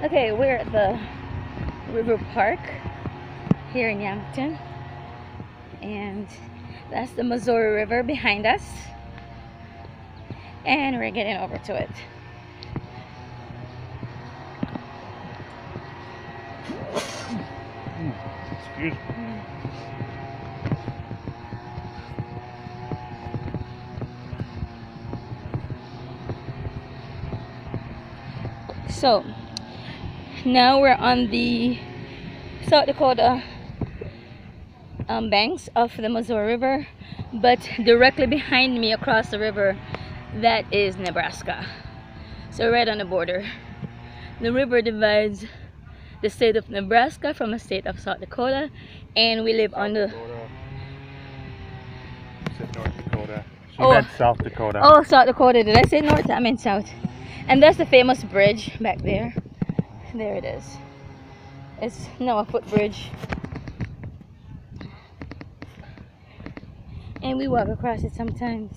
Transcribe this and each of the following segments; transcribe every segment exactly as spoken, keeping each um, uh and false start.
Okay, we're at the River Park here in Yankton, and that's the Missouri River behind us, and we're getting over to it. Excuse me. So now we're on the South Dakota um, banks of the Missouri River, but directly behind me across the river, that is Nebraska. So right on the border. The river divides the state of Nebraska from the state of South Dakota, and we live South on the... Dakota. It's in North Dakota. She oh. meant South Dakota. Oh, South Dakota. Did I say North? I meant South. And that's the famous bridge back there. There it is. It's now a footbridge. And we walk across it sometimes.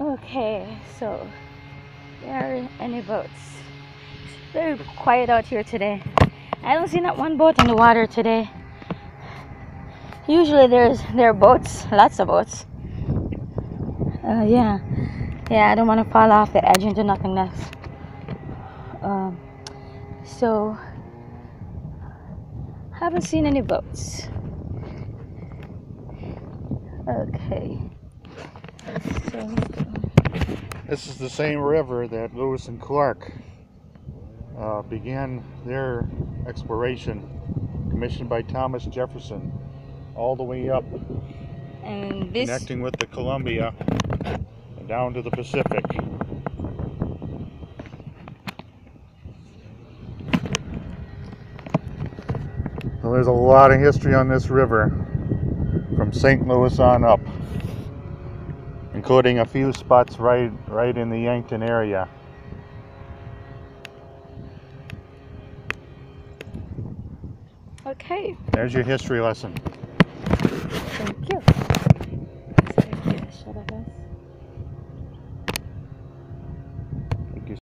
Okay, so there are any boats. It's very quiet out here today. I don't see not one boat in the water today. Usually there's there are boats, lots of boats. Uh, yeah. Yeah, I don't want to fall off the edge into nothingness. Um, so haven't seen any boats. Okay, so this is the same river that Lewis and Clark uh, began their exploration, commissioned by Thomas Jefferson, all the way up, and this connecting with the Columbia and down to the Pacific. Well, there's a lot of history on this river from Saint Louis on up, including a few spots right right in the Yankton area. Okay. There's your history lesson.